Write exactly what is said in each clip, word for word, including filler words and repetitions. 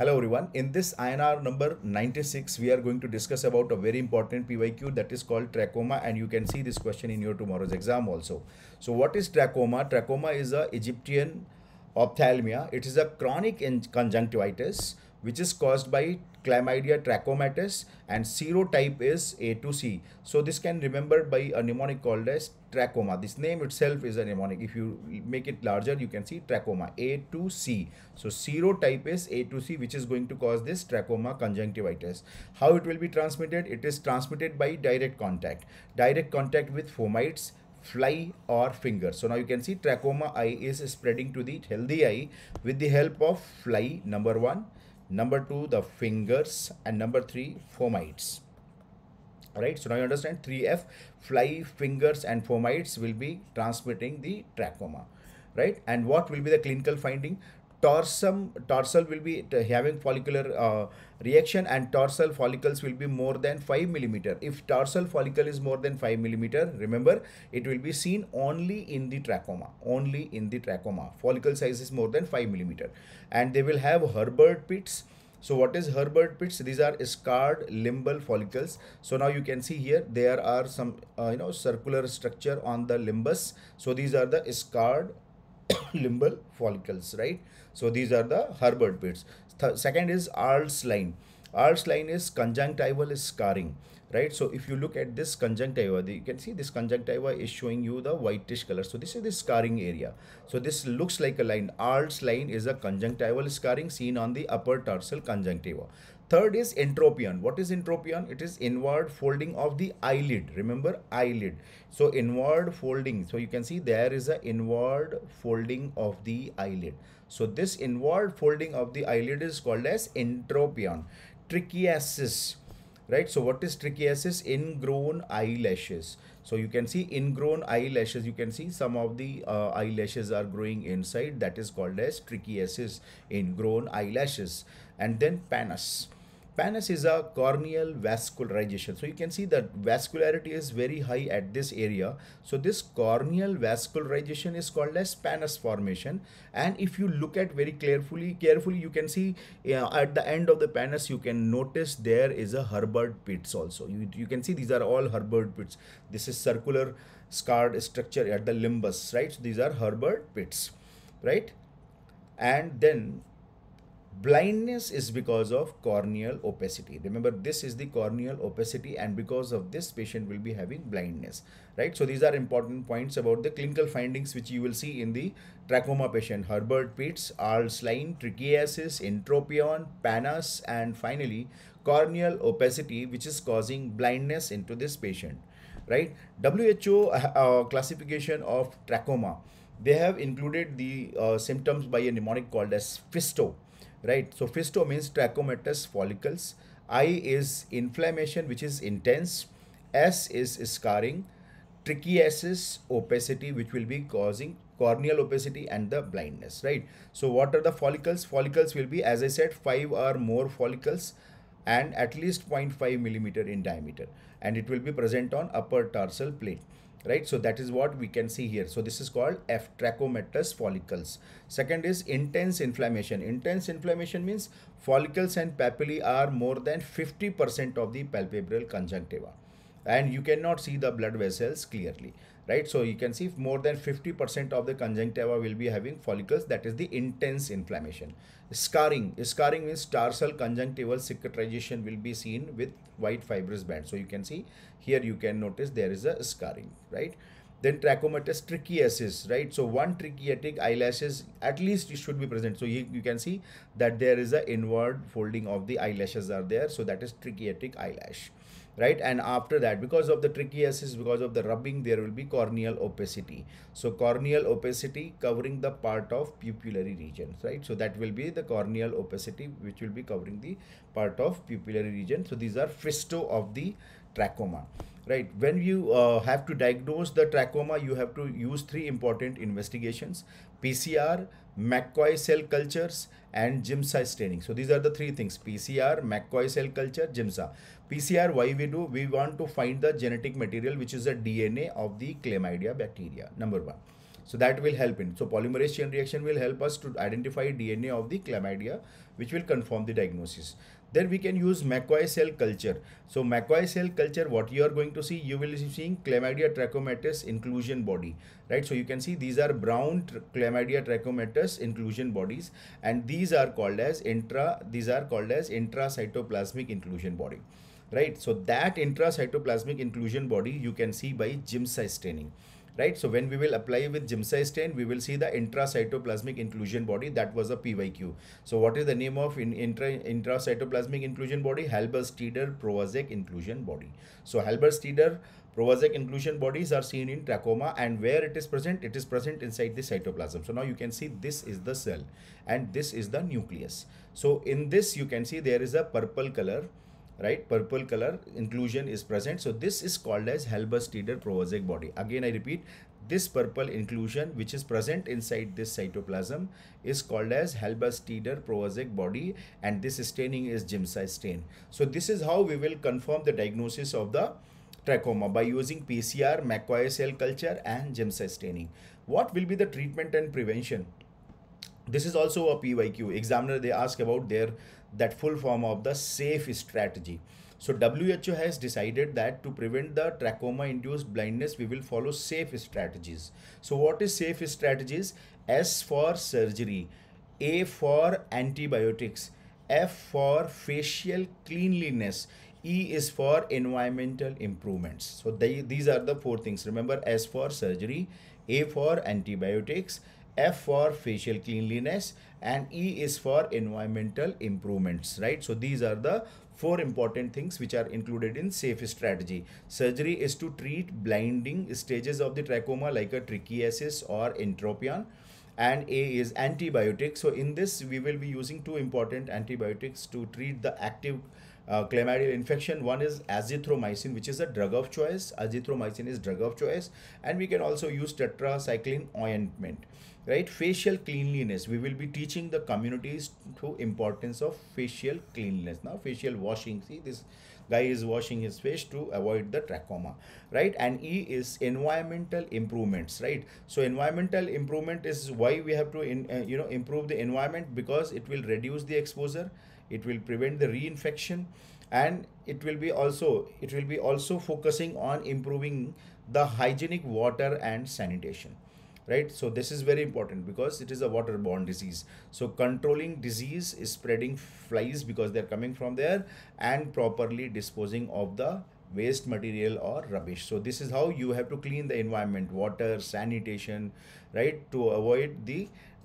Hello everyone, in this I N R number ninety-six, we are going to discuss about a very important P Y Q that is called trachoma, and you can see this question in your tomorrow's exam also. So what is trachoma? Trachoma is a Egyptian ophthalmia. It is a chronic conjunctivitis which is caused by Chlamydia trachomatis, and serotype is A to C. So this can be remembered by a mnemonic called as trachoma. This name itself is a mnemonic. If you make it larger, you can see trachoma, A to C. So serotype is A to C, which is going to cause this trachoma conjunctivitis. How it will be transmitted? It is transmitted by direct contact. Direct contact with fomites, fly or finger. So now you can see trachoma eye is spreading to the healthy eye with the help of fly, number one. Number two, the fingers, and number three, fomites. All right, so now you understand three F, fly, fingers and fomites will be transmitting the trachoma, right? And what will be the clinical finding? Torsum, dorsal will be having follicular uh, reaction, and dorsal follicles will be more than five millimeter. If dorsal follicle is more than five millimeter, remember, it will be seen only in the trachoma, only in the trachoma. Follicle size is more than five millimeter. And they will have Herbert pits. So what is Herbert pits? These are scarred limbal follicles. So now you can see here, there are some, uh, you know, circular structure on the limbus. So these are the scarred limbal follicles, right? So these are the Herbert pits. Th second is Arlt's line. Arlt's line is conjunctival scarring, right? So if you look at this conjunctiva, the, you can see this conjunctiva is showing you the whitish color. So this is the scarring area. So this looks like a line. Arlt's line is a conjunctival scarring seen on the upper tarsal conjunctiva. Third is entropion. What is entropion? It is inward folding of the eyelid. Remember, eyelid. So inward folding. So you can see there is a inward folding of the eyelid. So this inward folding of the eyelid is called as entropion. Trichiasis, right? So what is trichiasis? Ingrown eyelashes. So you can see ingrown eyelashes. You can see some of the uh, eyelashes are growing inside. That is called as trichiasis, ingrown eyelashes. And then pannus. Pannus is a corneal vascularization. So you can see that vascularity is very high at this area. So this corneal vascularization is called as pannus formation. And if you look at very carefully, carefully you can see uh, at the end of the pannus, you can notice there is a Herbert pits also. You, you can see these are all Herbert pits. This is circular scarred structure at the limbus, right? So these are Herbert pits, right? And then blindness is because of corneal opacity. Remember, this is the corneal opacity, and because of this, patient will be having blindness, right? So these are important points about the clinical findings which you will see in the trachoma patient: Herbert pits, Arlt's line, trichiasis, entropion, pannus, and finally corneal opacity, which is causing blindness into this patient, right? W H O uh, classification of trachoma, they have included the uh, symptoms by a mnemonic called as FISTO. Right, so FISTO means trachomatous follicles. I is inflammation, which is intense. S is scarring. Trichiasis, opacity, which will be causing corneal opacity and the blindness, right? So what are the follicles? Follicles will be, as I said, five or more follicles and at least zero point five millimeter in diameter, and it will be present on upper tarsal plate. Right, so that is what we can see here. So this is called F, trachomatous follicles. Second is intense inflammation. Intense inflammation means follicles and papillae are more than fifty percent of the palpebral conjunctiva, and you cannot see the blood vessels clearly, right? So you can see more than fifty percent of the conjunctiva will be having follicles. That is the intense inflammation. Scarring. Scarring means tarsal conjunctival cicatrization will be seen with white fibrous band. So you can see here, you can notice there is a scarring, right? Then trachomatous trichiasis, right? So one trichiatic eyelashes at least should be present. So you, you can see that there is a inward folding of the eyelashes are there. So that is trichiatic eyelash. Right, and after that, because of the trichiasis, because of the rubbing, there will be corneal opacity. So corneal opacity covering the part of pupillary region, right? So that will be the corneal opacity which will be covering the part of pupillary region. So these are FISTO of the trachoma, right? When you uh, have to diagnose the trachoma, you have to use three important investigations: P C R, McCoy cell cultures, and Giemsa staining. So these are the three things: P C R, McCoy cell culture, Giemsa. P C R, why we do? We want to find the genetic material, which is the D N A of the Chlamydia bacteria, number one. So that will help in. So polymerase chain reaction will help us to identify D N A of the chlamydia, which will confirm the diagnosis. Then we can use McCoy cell culture. So McCoy cell culture, what you are going to see, you will be seeing Chlamydia trachomatis inclusion body, right? So you can see these are brown Chlamydia trachomatis inclusion bodies, and these are called as intra, these are called as intracytoplasmic inclusion body, right? So that intracytoplasmic inclusion body you can see by Giemsa staining. Right, so when we will apply with Giemsa stain, we will see the intracytoplasmic inclusion body. That was a P Y Q. So what is the name of in intra intracytoplasmic inclusion body? Halberstaedter-Prowazek inclusion body. So Halberstaedter-Prowazek inclusion bodies are seen in trachoma, and where it is present, it is present inside the cytoplasm. So now you can see this is the cell and this is the nucleus. So in this you can see there is a purple color. Right, purple color inclusion is present. So this is called as Halberstaedter-Prowazek body. Again, I repeat, this purple inclusion which is present inside this cytoplasm is called as Halberstaedter-Prowazek body, and this staining is Giemsa stain. So this is how we will confirm the diagnosis of the trachoma by using P C R, McCoy cell culture, and Giemsa staining. What will be the treatment and prevention? This is also a P Y Q. Examiner, they ask about their that full form of the safe strategy. So W H O has decided that to prevent the trachoma induced blindness, we will follow safe strategies. So what is safe strategies? S for surgery, A for antibiotics, F for facial cleanliness, E is for environmental improvements. So they, these are the four things. Remember, S for surgery, A for antibiotics, F for facial cleanliness, and E is for environmental improvements, right? So these are the four important things which are included in safe strategy. Surgery is to treat blinding stages of the trachoma like a trichiasis or entropion, and A is antibiotics. So in this we will be using two important antibiotics to treat the active Uh, chlamydial infection. One is azithromycin, which is a drug of choice. Azithromycin is drug of choice, and we can also use tetracycline ointment, right? Facial cleanliness, we will be teaching the communities to importance of facial cleanliness. Now facial washing, see this guy is washing his face to avoid the trachoma, right? And E is environmental improvements, right? So environmental improvement is why we have to in, uh, you know improve the environment, because it will reduce the exposure, it will prevent the reinfection, and it will be also it will be also focusing on improving the hygienic water and sanitation, right? So this is very important because it is a waterborne disease. So controlling disease is spreading flies because they're coming from there, and properly disposing of the waste material or rubbish. So this is how you have to clean the environment, water, sanitation, right? To avoid the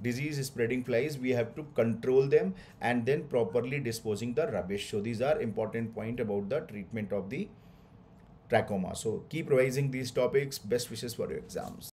disease spreading flies, we have to control them and then properly disposing the rubbish. So these are important point about the treatment of the trachoma. So keep revising these topics. Best wishes for your exams.